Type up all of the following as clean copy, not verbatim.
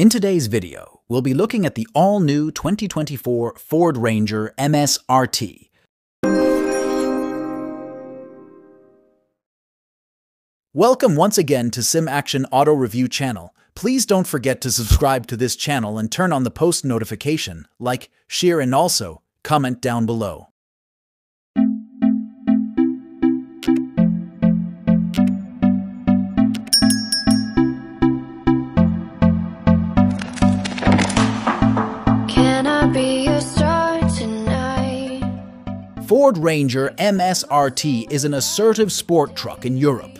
In today's video, we'll be looking at the all-new 2024 Ford Ranger MS-RT. Welcome once again to Sim Action Auto Review Channel. Please don't forget to subscribe to this channel and turn on the post notification, like, share, and also comment down below. Ford Ranger MS-RT is an assertive sport truck in Europe.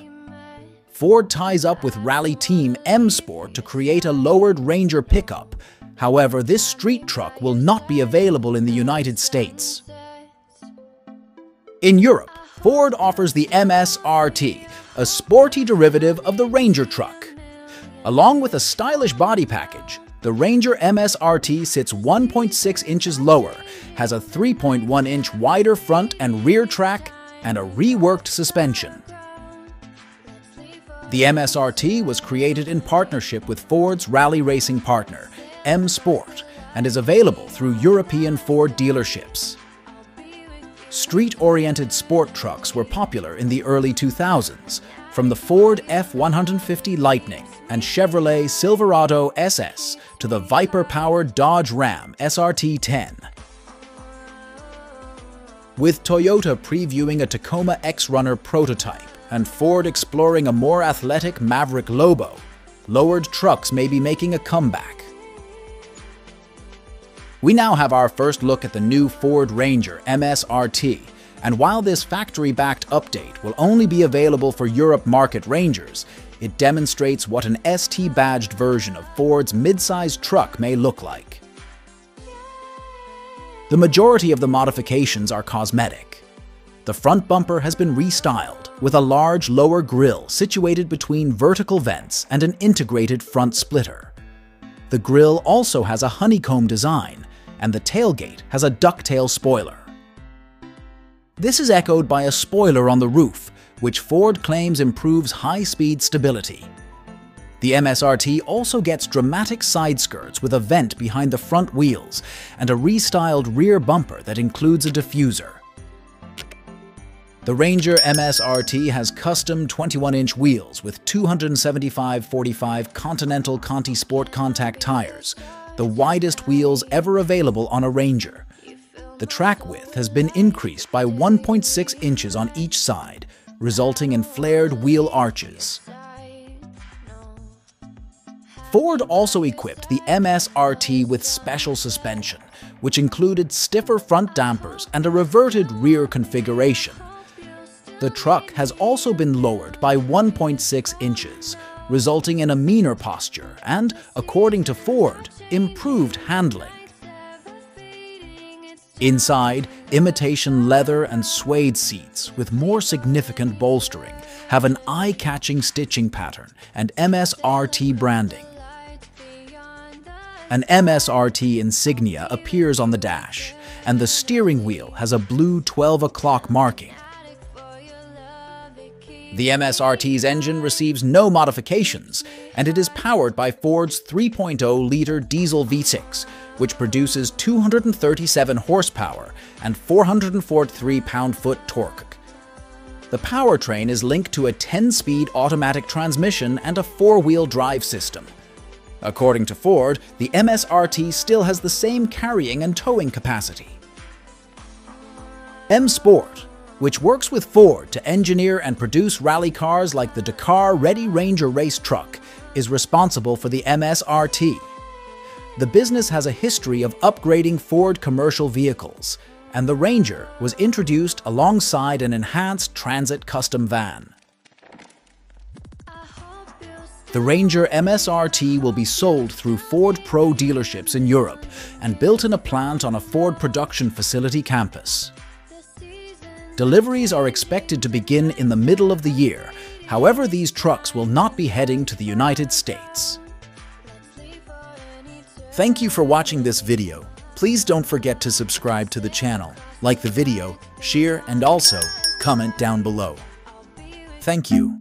Ford ties up with rally team M Sport to create a lowered Ranger pickup. However, this street truck will not be available in the United States. In Europe, Ford offers the MS-RT, a sporty derivative of the Ranger truck. Along with a stylish body package, the Ranger MS-RT sits 1.6 inches lower, has a 3.1-inch wider front and rear track, and a reworked suspension. The MS-RT was created in partnership with Ford's rally racing partner, M Sport, and is available through European Ford dealerships. Street-oriented sport trucks were popular in the early 2000s, from the Ford F-150 Lightning and Chevrolet Silverado SS to the Viper-powered Dodge Ram SRT-10. With Toyota previewing a Tacoma X-Runner prototype and Ford exploring a more athletic Maverick Lobo, lowered trucks may be making a comeback. We now have our first look at the new Ford Ranger MS-RT, and while this factory-backed update will only be available for Europe market Rangers, it demonstrates what an ST-badged version of Ford's mid-sized truck may look like. The majority of the modifications are cosmetic. The front bumper has been restyled, with a large lower grille situated between vertical vents and an integrated front splitter. The grille also has a honeycomb design, and the tailgate has a ducktail spoiler. This is echoed by a spoiler on the roof, which Ford claims improves high-speed stability. The MS-RT also gets dramatic side skirts with a vent behind the front wheels and a restyled rear bumper that includes a diffuser. The Ranger MS-RT has custom 21-inch wheels with 275/45 Continental Conti Sport Contact tires, the widest wheels ever available on a Ranger. The track width has been increased by 1.6 inches on each side, resulting in flared wheel arches. Ford also equipped the MS-RT with special suspension, which included stiffer front dampers and a reverted rear configuration. The truck has also been lowered by 1.6 inches, resulting in a meaner posture and, according to Ford, improved handling. Inside, imitation leather and suede seats with more significant bolstering have an eye-catching stitching pattern and MS-RT branding. An MS-RT insignia appears on the dash, and the steering wheel has a blue 12 o'clock marking. The MS-RT's engine receives no modifications, and it is powered by Ford's 3.0-liter diesel V6, which produces 237 horsepower and 443 pound-foot torque. The powertrain is linked to a 10-speed automatic transmission and a four-wheel drive system. According to Ford, the MS-RT still has the same carrying and towing capacity. M Sport, which works with Ford to engineer and produce rally cars like the Dakar Ready Ranger race truck, is responsible for the MS-RT. The business has a history of upgrading Ford commercial vehicles, and the Ranger was introduced alongside an enhanced Transit custom van. The Ranger MS-RT will be sold through Ford Pro dealerships in Europe and built in a plant on a Ford production facility campus. Deliveries are expected to begin in the middle of the year. However, these trucks will not be heading to the United States. Thank you for watching this video. Please don't forget to subscribe to the channel, like the video, share, and also comment down below. Thank you.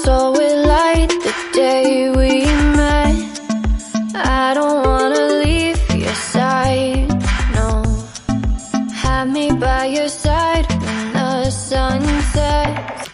soul with light the day we met. I don't wanna leave your side, no. Have me by your side when the sun sets.